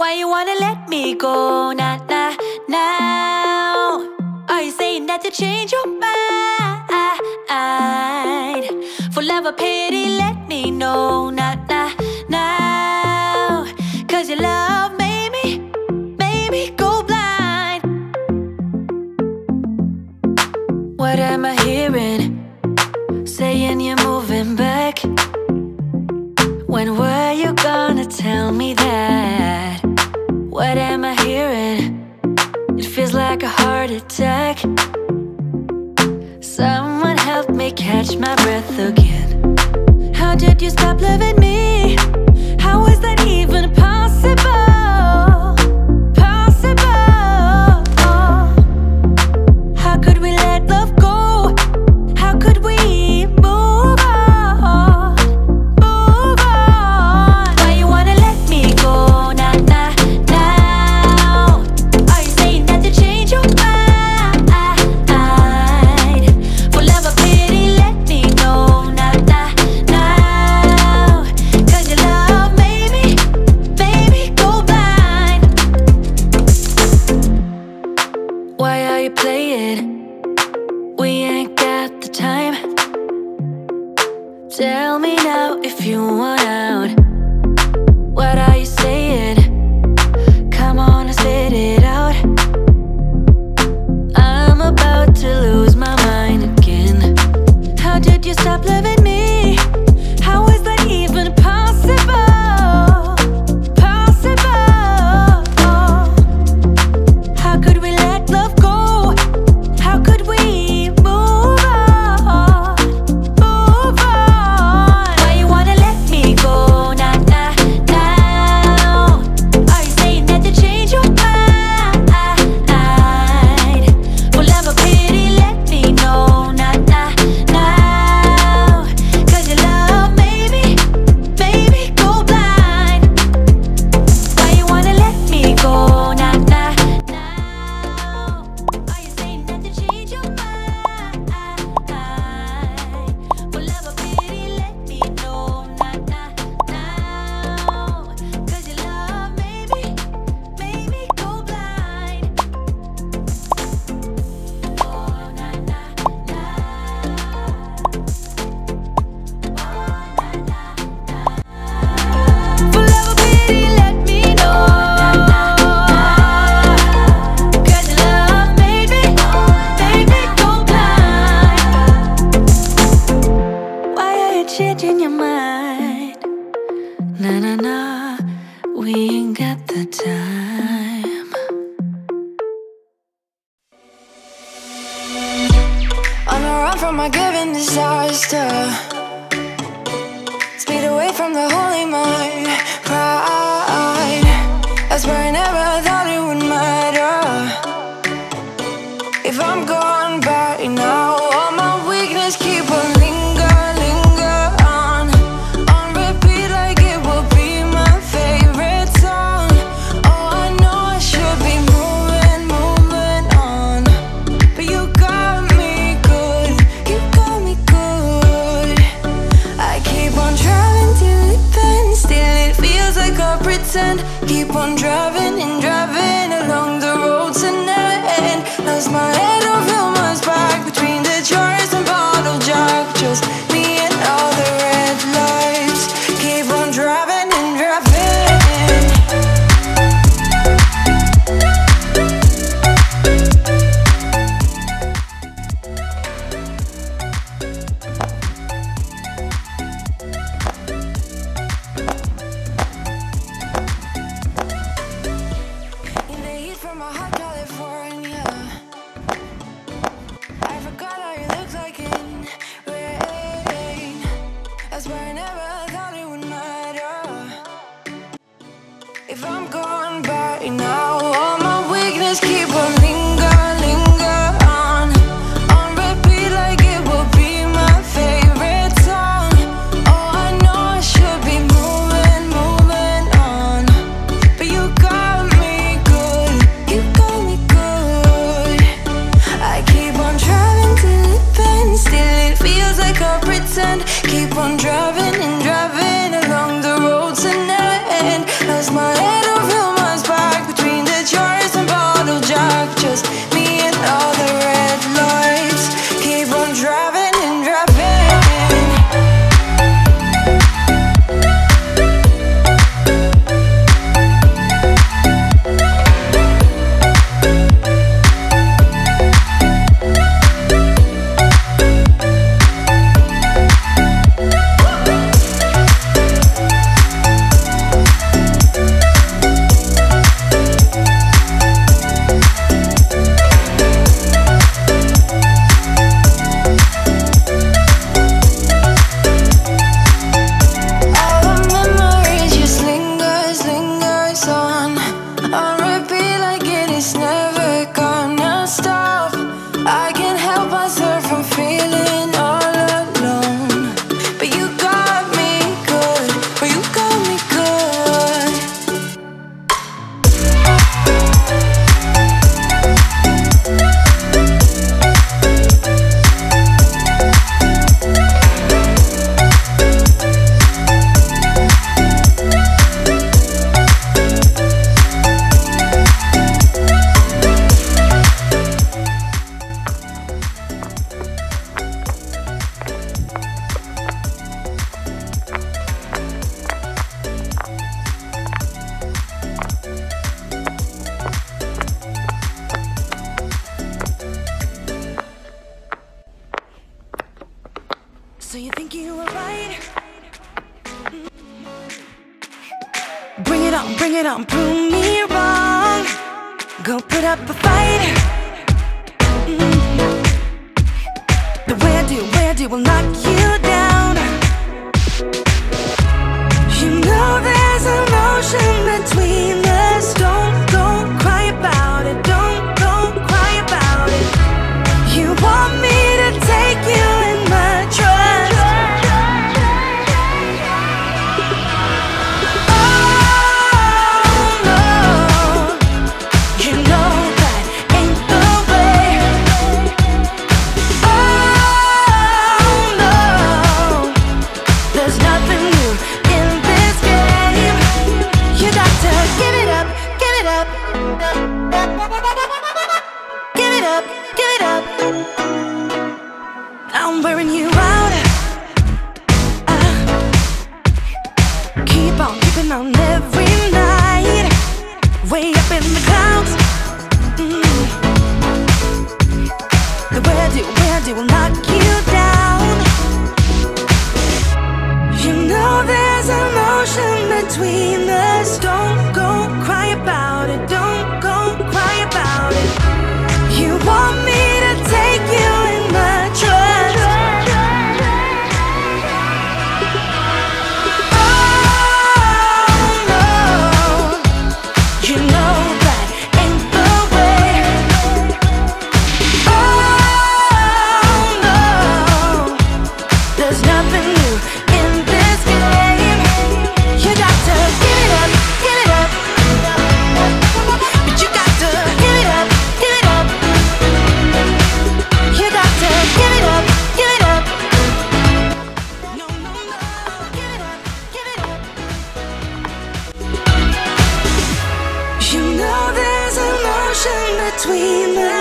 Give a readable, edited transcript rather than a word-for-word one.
Why you wanna let me go, now? Are you saying that you change your mind? For love or pity, let me know, now? Cause your love made me go blind. What am I hearing? Saying you're moving back. When were you gonna tell me that? What am I hearing? It feels like a heart attack. Someone help me catch my breath again. How did you stop loving me? How is that even possible? How could we let love go? How could we move on? Driving along the road to never end. Lost my head over my don't prove me wrong. Go put up a fight. The where do will knock you down. You know there's an ocean between us. Don't go cry about it. Don't go cry about it. You want me to take you in my trust. I'm wearing you out. Keep on keeping on every night. Way up in the clouds. The where do will knock you down. You know there's an ocean between us. Don't go cry about it. Don't go cry about it. You want me to take you in my trust. Between the